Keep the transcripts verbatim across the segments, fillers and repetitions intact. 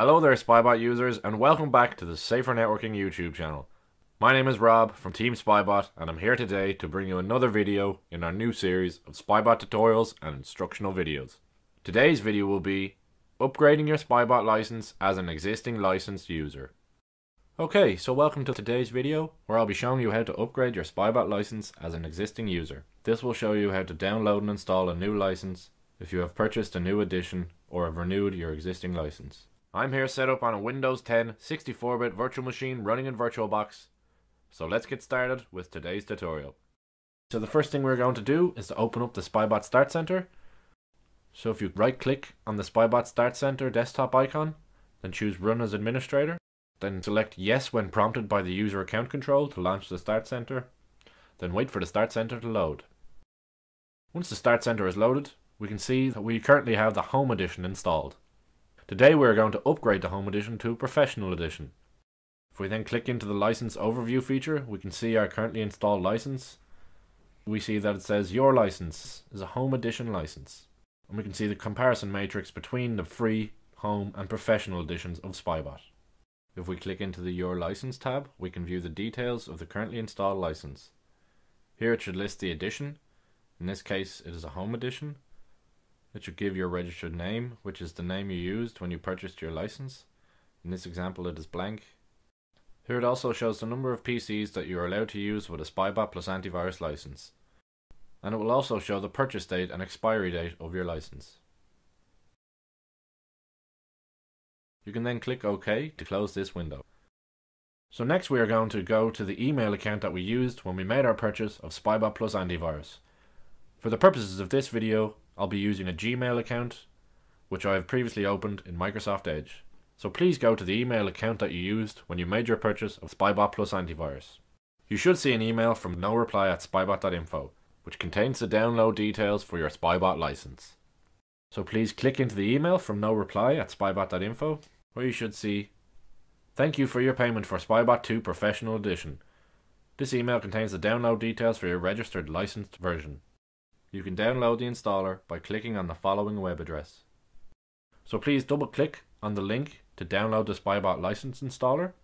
Hello there Spybot users, and welcome back to the Safer-Networking YouTube channel. My name is Rob from TeamSpybot, and I'm here today to bring you another video in our new series of Spybot tutorials and instructional videos. Today's video will be upgrading your Spybot license as an existing licensed user. Okay, so welcome to today's video, where I'll be showing you how to upgrade your Spybot license as an existing user. This will show you how to download and install a new license if you have purchased a new edition or have renewed your existing license. I'm here set up on a Windows ten sixty-four bit virtual machine running in VirtualBox, so let's get started with today's tutorial. So the first thing we're going to do is to open up the Spybot Start Center. So if you right click on the Spybot Start Center desktop icon, then choose Run as Administrator, then select Yes when prompted by the user account control to launch the Start Center, then wait for the Start Center to load. Once the Start Center is loaded, we can see that we currently have the Home Edition installed. Today we are going to upgrade the Home Edition to Professional Edition. If we then click into the License Overview feature, we can see our currently installed license. We see that it says your license is a Home Edition license. And we can see the comparison matrix between the free, home and professional editions of Spybot. If we click into the Your License tab, we can view the details of the currently installed license. Here it should list the edition. In this case it is a Home Edition. It should give your registered name, which is the name you used when you purchased your license. In this example it is blank. Here it also shows the number of P Cs that you are allowed to use with a Spybot plus antivirus license. And it will also show the purchase date and expiry date of your license. You can then click OK to close this window. So next we are going to go to the email account that we used when we made our purchase of Spybot plus antivirus. For the purposes of this video, I'll be using a Gmail account, which I have previously opened in Microsoft Edge. So please go to the email account that you used when you made your purchase of Spybot plus antivirus. You should see an email from noreply at spybot dot info, which contains the download details for your Spybot license. So please click into the email from noreply at spybot dot info, where you should see, "Thank you for your payment for Spybot two Professional Edition. This email contains the download details for your registered licensed version. You can download the installer by clicking on the following web address." So please double click on the link to download the Spybot license installer.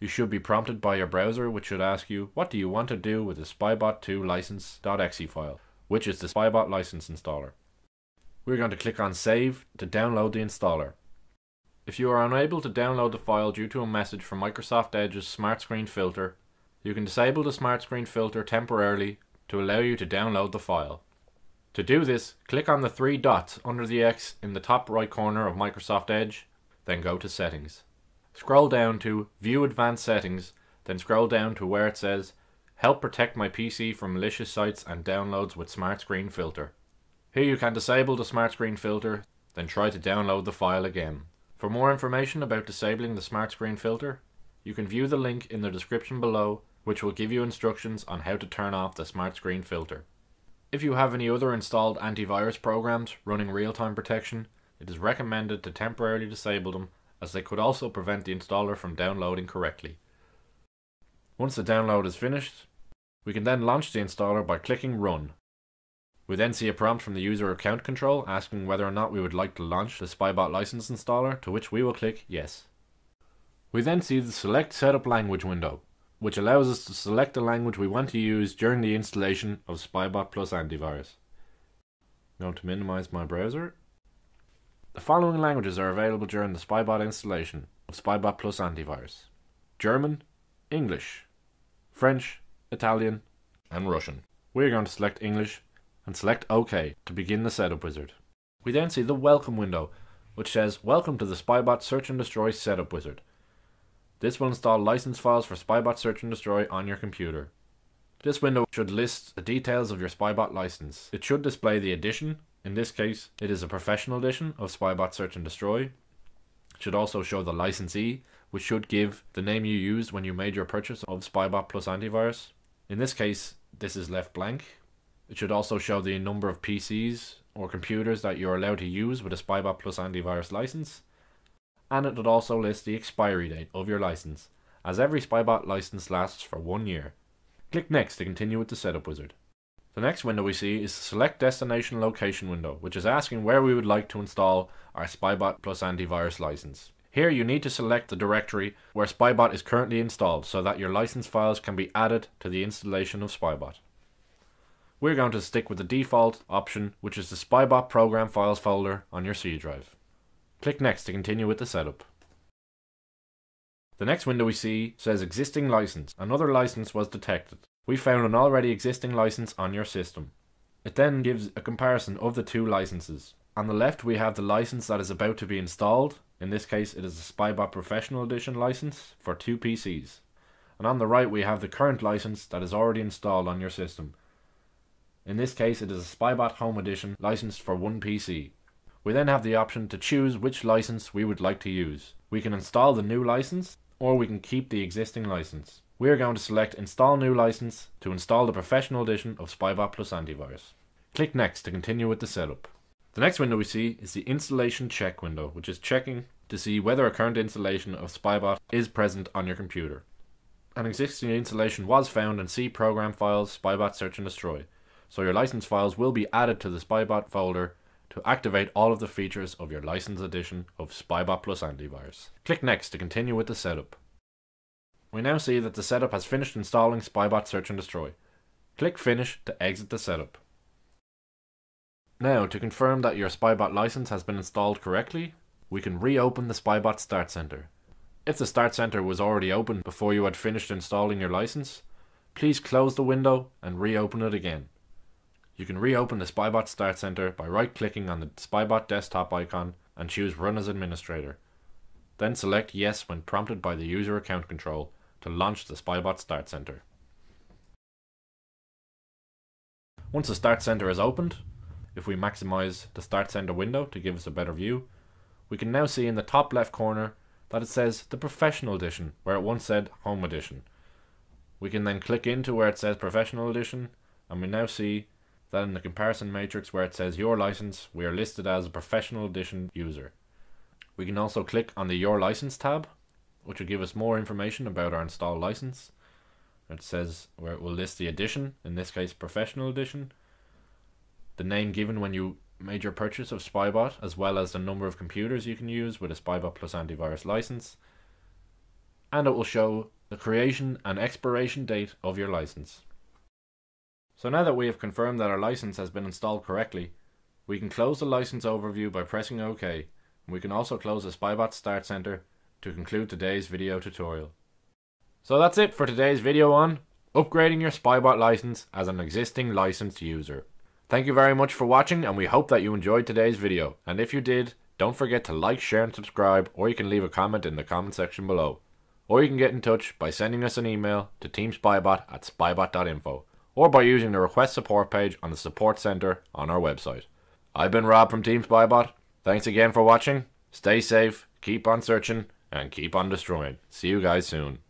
You should be prompted by your browser, which should ask you, "What do you want to do with the Spybot two license.exe file," which is the Spybot license installer. We're going to click on Save to download the installer. If you are unable to download the file due to a message from Microsoft Edge's Smart Screen filter, you can disable the Smart Screen filter temporarily to allow you to download the file. To do this, click on the three dots under the X in the top right corner of Microsoft Edge, then go to Settings. Scroll down to View Advanced Settings, then scroll down to where it says Help protect my P C from malicious sites and downloads with Smart Screen filter. Here you can disable the Smart Screen filter, then try to download the file again. For more information about disabling the Smart Screen filter, you can view the link in the description below, which will give you instructions on how to turn off the Smart Screen filter. If you have any other installed antivirus programs running real-time protection, it is recommended to temporarily disable them, as they could also prevent the installer from downloading correctly. Once the download is finished, we can then launch the installer by clicking Run. We then see a prompt from the user account control asking whether or not we would like to launch the Spybot license installer, to which we will click Yes. We then see the Select Setup Language window, which allows us to select the language we want to use during the installation of Spybot plus antivirus. I'm going to minimize my browser. The following languages are available during the Spybot installation of Spybot plus antivirus: German, English, French, Italian, and Russian. We are going to select English and select OK to begin the setup wizard. We then see the Welcome window, which says, "Welcome to the Spybot Search and Destroy setup wizard." This will install license files for Spybot Search and Destroy on your computer. This window should list the details of your Spybot license. It should display the edition. In this case, it is a professional edition of Spybot Search and Destroy. It should also show the licensee, which should give the name you used when you made your purchase of Spybot plus antivirus. In this case, this is left blank. It should also show the number of P Cs or computers that you are allowed to use with a Spybot plus antivirus license. And it would also list the expiry date of your license, as every Spybot license lasts for one year. Click Next to continue with the setup wizard. The next window we see is the Select Destination Location window, which is asking where we would like to install our Spybot plus antivirus license. Here you need to select the directory where Spybot is currently installed so that your license files can be added to the installation of Spybot. We're going to stick with the default option, which is the Spybot program files folder on your C drive. Click Next to continue with the setup. The next window we see says Existing License. Another license was detected. We found an already existing license on your system. It then gives a comparison of the two licenses. On the left we have the license that is about to be installed. In this case it is the Spybot Professional Edition license for two P Cs. And on the right we have the current license that is already installed on your system. In this case it is a Spybot Home Edition license for one P C. We then have the option to choose which license we would like to use. We can install the new license, or we can keep the existing license. We are going to select Install New License to install the Professional Edition of Spybot plus Antivirus. Click Next to continue with the setup. The next window we see is the Installation Check window, which is checking to see whether a current installation of Spybot is present on your computer. An existing installation was found in C Program Files Spybot Search and Destroy, so your license files will be added to the Spybot folder to activate all of the features of your license edition of Spybot plus Antivirus. Click Next to continue with the setup. We now see that the setup has finished installing Spybot Search and Destroy. Click Finish to exit the setup. Now, to confirm that your Spybot license has been installed correctly, we can reopen the Spybot Start Center. If the Start Center was already open before you had finished installing your license, please close the window and reopen it again. You can reopen the Spybot Start Center by right-clicking on the Spybot desktop icon and choose Run as Administrator. Then select Yes when prompted by the user account control to launch the Spybot Start Center. Once the Start Center is opened, if we maximize the Start Center window to give us a better view, we can now see in the top left corner that it says the Professional Edition, where it once said Home Edition. We can then click into where it says Professional Edition, and we now see that in the comparison matrix where it says Your License, we are listed as a Professional Edition user. We can also click on the Your License tab, which will give us more information about our installed license. It says where it will list the edition, in this case Professional Edition, the name given when you made your purchase of Spybot, as well as the number of computers you can use with a Spybot plus Antivirus license, and it will show the creation and expiration date of your license. So now that we have confirmed that our license has been installed correctly, we can close the license overview by pressing OK. We can also close the Spybot Start Center to conclude today's video tutorial. So that's it for today's video on upgrading your Spybot license as an existing licensed user. Thank you very much for watching, and we hope that you enjoyed today's video, and if you did, don't forget to like, share and subscribe, or you can leave a comment in the comment section below. Or you can get in touch by sending us an email to teamspybot at spybot dot info, or by using the request support page on the support center on our website. I've been Rob from TeamSpybot. Thanks again for watching, stay safe, keep on searching, and keep on destroying. See you guys soon.